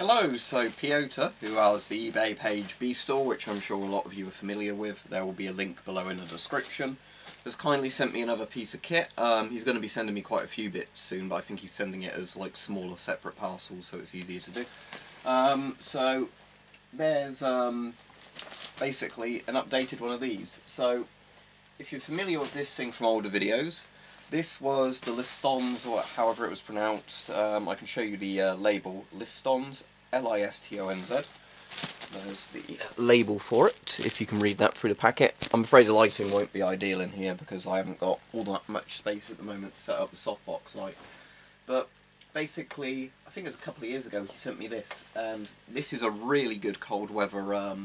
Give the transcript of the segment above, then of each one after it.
Hello, so Piotr, who has the eBay page Beastoree, which I'm sure a lot of you are familiar with, there will be a link below in the description, has kindly sent me another piece of kit. He's going to be sending me quite a few bits soon, but I think he's sending it as like smaller separate parcels, so it's easier to do. So there's basically an updated one of these. So if you're familiar with this thing from older videos, this was the Listonz, or however it was pronounced. I can show you the label, Listonz, L-I-S-T-O-N-Z. There's the label for it, if you can read that through the packet. I'm afraid the lighting won't be ideal in here because I haven't got all that much space at the moment to set up the softbox light. But basically, I think it was a couple of years ago he sent me this, and this is a really good cold weather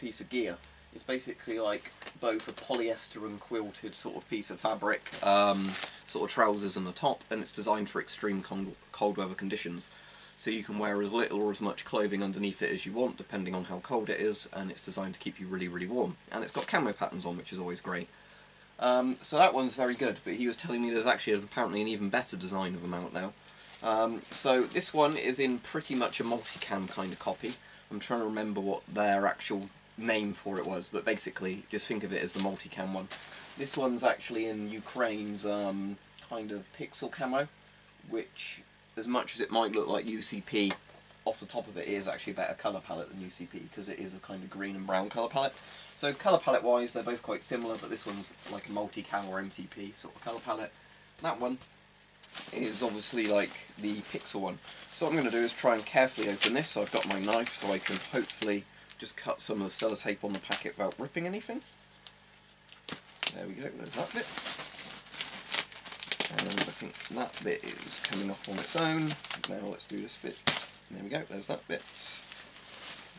piece of gear. It's basically like both a polyester and quilted sort of piece of fabric, sort of trousers on the top, and it's designed for extreme cold weather conditions. So you can wear as little or as much clothing underneath it as you want, depending on how cold it is, and it's designed to keep you really, really warm. And it's got camo patterns on, which is always great. So that one's very good, but he was telling me there's actually apparently an even better design of them out now. So this one is in pretty much a multicam kind of copy. I'm trying to remember what their actual name for it was, but basically just think of it as the multicam one. This one's actually in Ukraine's kind of pixel camo, which, as much as it might look like UCP, off the top of it is actually a better colour palette than UCP, because it is a kind of green and brown colour palette. So colour palette wise they're both quite similar, but this one's like a multi-cam or MTP sort of colour palette. That one is obviously like the pixel one. So what I'm going to do is try and carefully open this, so I've got my knife so I can hopefully just cut some of the sellotape on the packet without ripping anything. There we go, there's that bit. And I think that bit is coming off on its own. Now let's do this bit. There we go, there's that bit.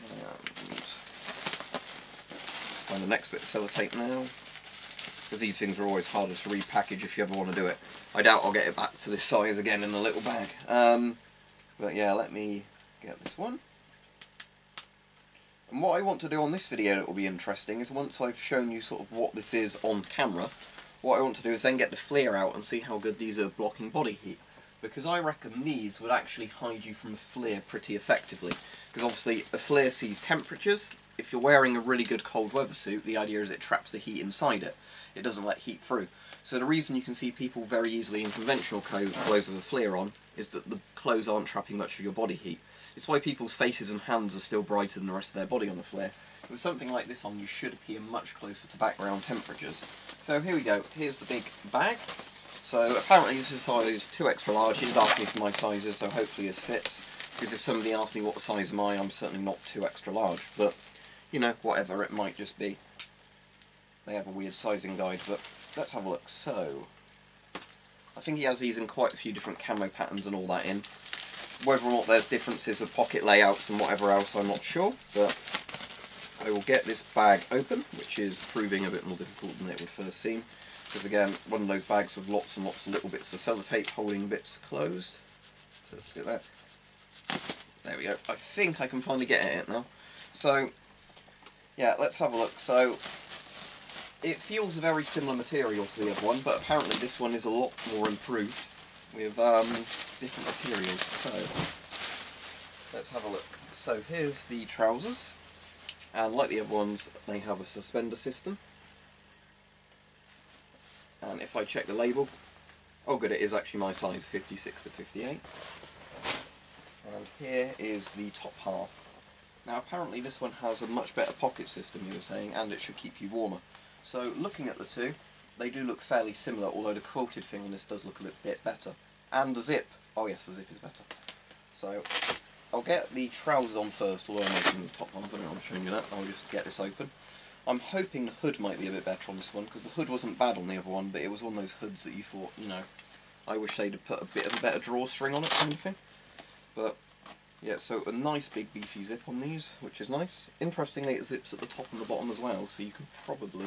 And let's find the next bit of sellotape now, because these things are always harder to repackage if you ever want to do it. I doubt I'll get it back to this size again in a little bag. But yeah, let me get this one. And what I want to do on this video that will be interesting is, once I've shown you sort of what this is on camera, what I want to do is then get the FLIR out and see how good these are blocking body heat. Because I reckon these would actually hide you from a FLIR pretty effectively. Because obviously a FLIR sees temperatures. If you're wearing a really good cold weather suit, the idea is it traps the heat inside it. It doesn't let heat through. So the reason you can see people very easily in conventional clothes with a FLIR on is that the clothes aren't trapping much of your body heat. It's why people's faces and hands are still brighter than the rest of their body on a FLIR. With something like this on, you should appear much closer to background temperatures. So here we go, here's the big bag. So apparently this is size 2 extra large. He's asked me for my sizes, so hopefully this fits. Because if somebody asked me what size am I, I'm certainly not 2 extra large. But, you know, whatever, it might just be. They have a weird sizing guide, but let's have a look. So, I think he has these in quite a few different camo patterns and all that in. Whether or not there's differences with pocket layouts and whatever else, I'm not sure, but I will get this bag open, which is proving a bit more difficult than it would first seem, because again, one of those bags with lots and lots of little bits of sellotape holding bits closed. So let's get that. There we go. I think I can finally get at it now. So, yeah, let's have a look. So, it feels a very similar material to the other one, but apparently this one is a lot more improved with different materials. So, let's have a look. So here's the trousers, and like the other ones, they have a suspender system. And if I check the label, oh good, it is actually my size, 56 to 58. And here is the top half. Now apparently this one has a much better pocket system, you were saying, and it should keep you warmer. So looking at the two, they do look fairly similar, although the quilted thing on this does look a little bit better. And the zip. Oh yes, the zip is better. So, I'll get the trousers on first, although I'm making the top one, I don't know if I'm showing you that. I'll just get this open. I'm hoping the hood might be a bit better on this one, because the hood wasn't bad on the other one, but it was one of those hoods that you thought, you know, I wish they'd have put a bit of a better drawstring on it kind of thing. But, yeah, so a nice big beefy zip on these, which is nice. Interestingly, it zips at the top and the bottom as well, so you can probably...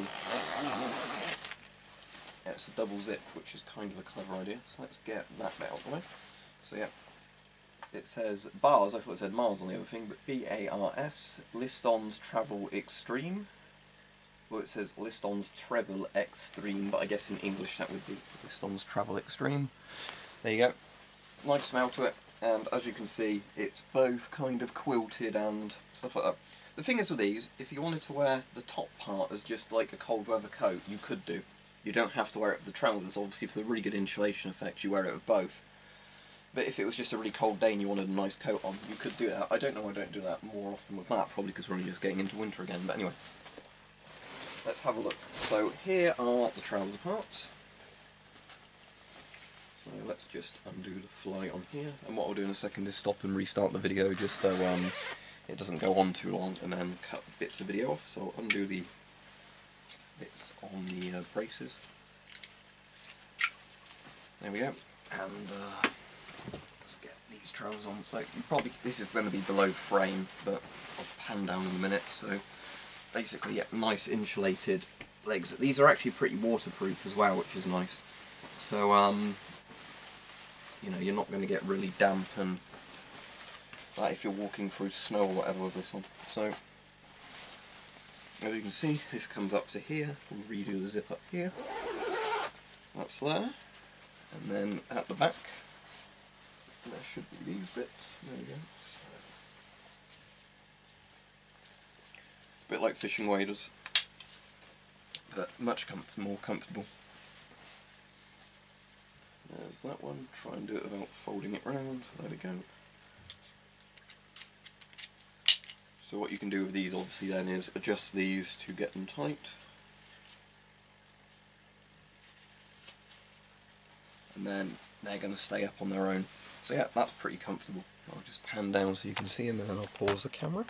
Yeah, it's a double zip, which is kind of a clever idea, so let's get that bit out of the way. So yeah, it says BARS, I thought it said Mars on the other thing, but B-A-R-S, Listonz Travel Extreme. Well, it says Listonz Travel Extreme, but I guess in English that would be Listonz Travel Extreme. There you go, nice smell to it, and as you can see it's both kind of quilted and stuff like that. The thing is with these, if you wanted to wear the top part as just like a cold weather coat, you could do. You don't have to wear it with the trousers, obviously for the really good insulation effect you wear it with both. But if it was just a really cold day and you wanted a nice coat on, you could do that. I don't know, I don't do that more often with that, probably because we're only just getting into winter again, but anyway. Let's have a look. So here are the trouser parts. So let's just undo the fly on here, and what I'll do in a second is stop and restart the video just so it doesn't go on too long and then cut bits of video off. So I'll undo the bits on the braces. There we go. And let's get these trousers on. So you probably, this is going to be below frame, but I'll pan down in a minute. So basically, yeah, nice insulated legs. These are actually pretty waterproof as well, which is nice. So you know, you're not going to get really damp and like if you're walking through snow or whatever with this on. So as you can see, this comes up to here. We'll redo the zip up here. That's there. And then at the back, there should be these bits. There we go. So, a bit like fishing waders, but much more comfortable. There's that one. Try and do it without folding it round. There we go. So what you can do with these obviously then is adjust these to get them tight. And then they're going to stay up on their own. So yeah, that's pretty comfortable. I'll just pan down so you can see them and then I'll pause the camera.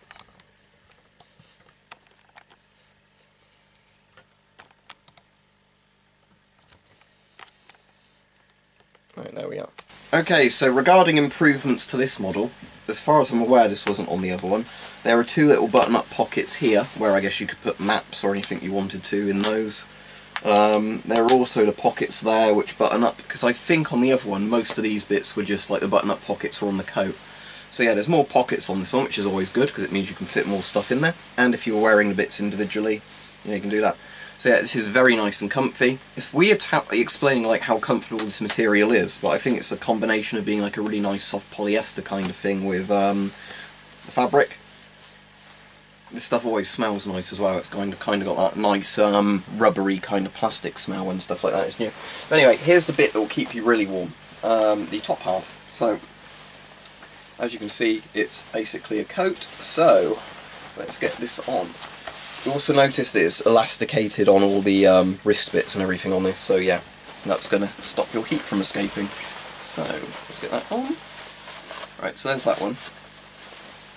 Right, there we are. Okay, so regarding improvements to this model, as far as I'm aware, this wasn't on the other one. There are two little button-up pockets here, where I guess you could put maps or anything you wanted to in those. There are also the pockets there which button up, because I think on the other one, most of these bits were just like the button-up pockets were on the coat. So yeah, there's more pockets on this one, which is always good, because it means you can fit more stuff in there. And if you were wearing the bits individually, you know, you can do that. So yeah, this is very nice and comfy. It's weird how, explaining like how comfortable this material is, but I think it's a combination of being like a really nice soft polyester kind of thing with the fabric. This stuff always smells nice as well. It's kind of got that nice rubbery kind of plastic smell and stuff like that. It's new. But anyway, here's the bit that will keep you really warm. The top half. So, as you can see, it's basically a coat. So, let's get this on. You also notice that it's elasticated on all the wrist bits and everything on this, so yeah, that's going to stop your heat from escaping. So, let's get that on. Right, so there's that one.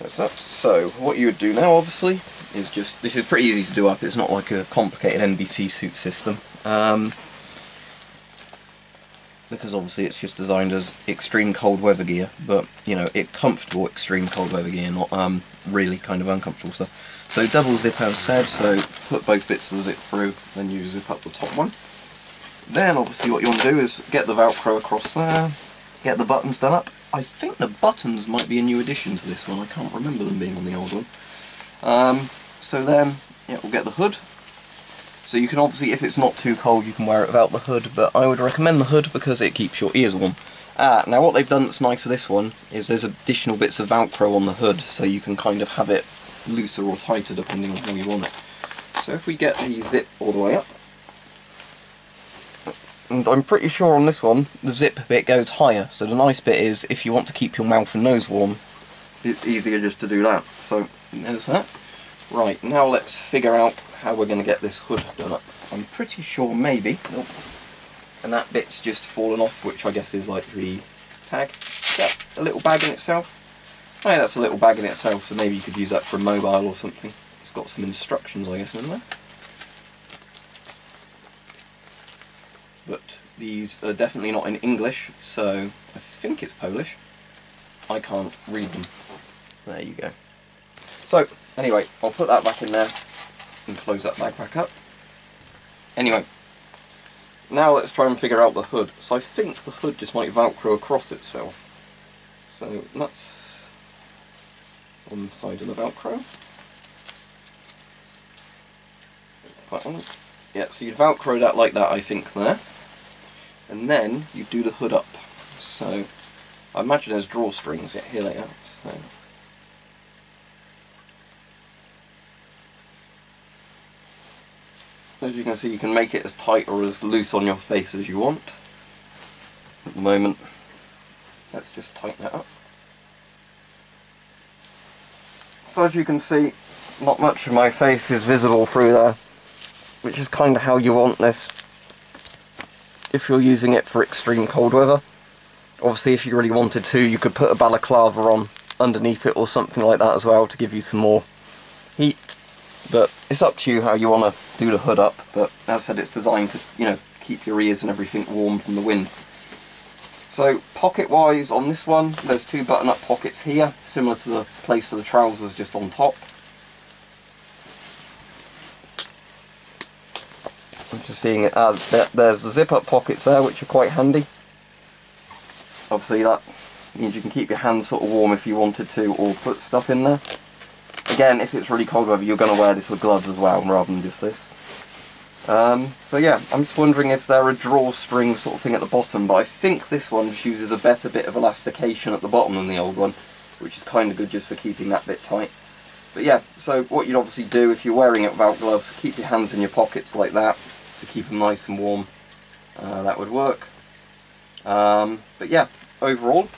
That's that. So, what you would do now, obviously, is just, this is pretty easy to do up, it's not like a complicated NBC suit system. Because obviously it's just designed as extreme cold weather gear, but, you know, it's comfortable extreme cold weather gear, not really kind of uncomfortable stuff. So double zip as said, so put both bits of the zip through, then you zip up the top one. Then obviously what you want to do is get the Velcro across there, get the buttons done up. I think the buttons might be a new addition to this one, I can't remember them being on the old one. So then, yeah, we'll get the hood. So you can obviously, if it's not too cold, you can wear it without the hood, but I would recommend the hood because it keeps your ears warm. Now what they've done that's nice for this one is there's additional bits of Velcro on the hood, so you can kind of have it looser or tighter depending on how you want it. So if we get the zip all the way up, and I'm pretty sure on this one the zip bit goes higher, so the nice bit is if you want to keep your mouth and nose warm, it's easier just to do that. So there's that. Right, now let's figure out how we're going to get this hood done up. I'm pretty sure maybe, nope. And that bit's just fallen off, which I guess is like the tag. Yeah, a little bag in itself. Hey, that's a little bag in itself, so maybe you could use that for a mobile or something. It's got some instructions, I guess, in there. But these are definitely not in English, so I think it's Polish. I can't read them. There you go. So, anyway, I'll put that back in there and close that bag back up. Anyway, now let's try and figure out the hood. So I think the hood just might Velcro across itself. So that's on the side of the Velcro. That one. Yeah, so you'd Velcro that like that, I think, there. And then you do the hood up. So I imagine there's drawstrings here they are. So. As you can see, you can make it as tight or as loose on your face as you want. At the moment, let's just tighten it up. So as you can see, not much of my face is visible through there, which is kind of how you want this if you're using it for extreme cold weather. Obviously, if you really wanted to, you could put a balaclava on underneath it or something like that as well to give you some more heat. But it's up to you how you want to do the hood up. But as I said, it's designed to, you know, keep your ears and everything warm from the wind. So pocket-wise on this one, there's two button-up pockets here, similar to the place of the trousers just on top. I'm just seeing it as there's the zip-up pockets there, which are quite handy. Obviously that means you can keep your hands sort of warm if you wanted to, or put stuff in there. Again, if it's really cold weather, you're going to wear this with gloves as well, rather than just this. So yeah, I'm just wondering if there are a drawstring sort of thing at the bottom, but I think this one just uses a better bit of elastication at the bottom than the old one, which is kind of good just for keeping that bit tight. But yeah, so what you'd obviously do if you're wearing it without gloves, keep your hands in your pockets like that to keep them nice and warm. That would work. But yeah, overall,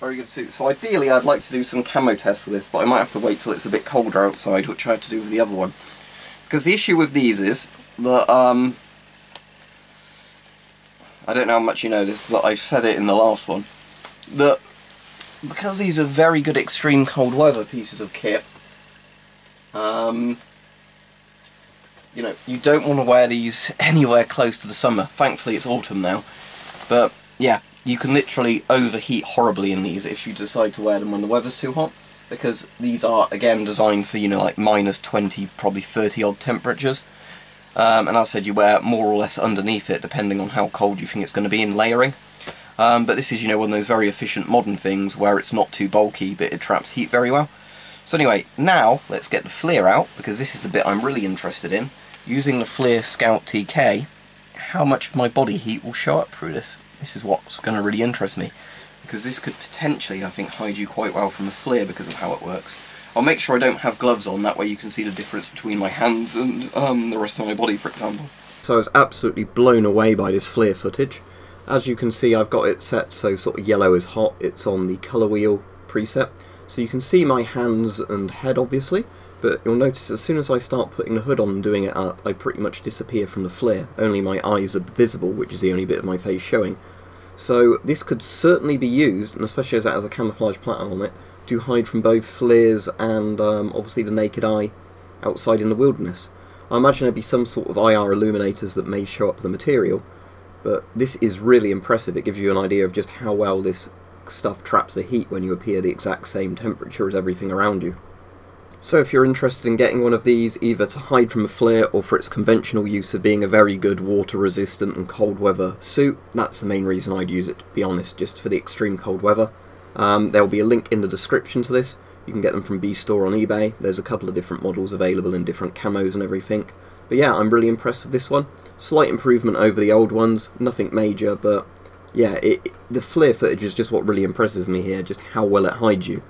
very good suit. So ideally I'd like to do some camo tests with this, but I might have to wait till it's a bit colder outside, which I had to do with the other one. Because the issue with these is that, I don't know how much you know this, but I said it in the last one, that because these are very good extreme cold weather pieces of kit, you know, you don't want to wear these anywhere close to the summer. Thankfully it's autumn now, but yeah, you can literally overheat horribly in these if you decide to wear them when the weather's too hot. Because these are, again, designed for, you know, like minus 20, probably 30 odd temperatures. And as I said, you wear more or less underneath it, depending on how cold you think it's going to be in layering. But this is, you know, one of those very efficient modern things where it's not too bulky, but it traps heat very well. So anyway, now let's get the FLIR out, because this is the bit I'm really interested in. Using the FLIR Scout TK, how much of my body heat will show up through this? This is what's going to really interest me. Because this could potentially, I think, hide you quite well from the FLIR because of how it works. I'll make sure I don't have gloves on, that way you can see the difference between my hands and the rest of my body, for example. So I was absolutely blown away by this FLIR footage. As you can see, I've got it set so sort of yellow is hot, it's on the colour wheel preset. So you can see my hands and head, obviously, but you'll notice as soon as I start putting the hood on and doing it up, I pretty much disappear from the FLIR. Only my eyes are visible, which is the only bit of my face showing. So this could certainly be used, and especially as it has a camouflage pattern on it, to hide from both FLIRs and obviously the naked eye outside in the wilderness. I imagine there'd be some sort of IR illuminators that may show up the material, but this is really impressive. It gives you an idea of just how well this stuff traps the heat when you appear the exact same temperature as everything around you. So if you're interested in getting one of these, either to hide from a FLIR or for its conventional use of being a very good water-resistant and cold weather suit, that's the main reason I'd use it, to be honest, just for the extreme cold weather. There'll be a link in the description to this. You can get them from Beastoree on eBay. There's a couple of different models available in different camos and everything. But yeah, I'm really impressed with this one. Slight improvement over the old ones, nothing major, but yeah, the FLIR footage is just what really impresses me here, just how well it hides you.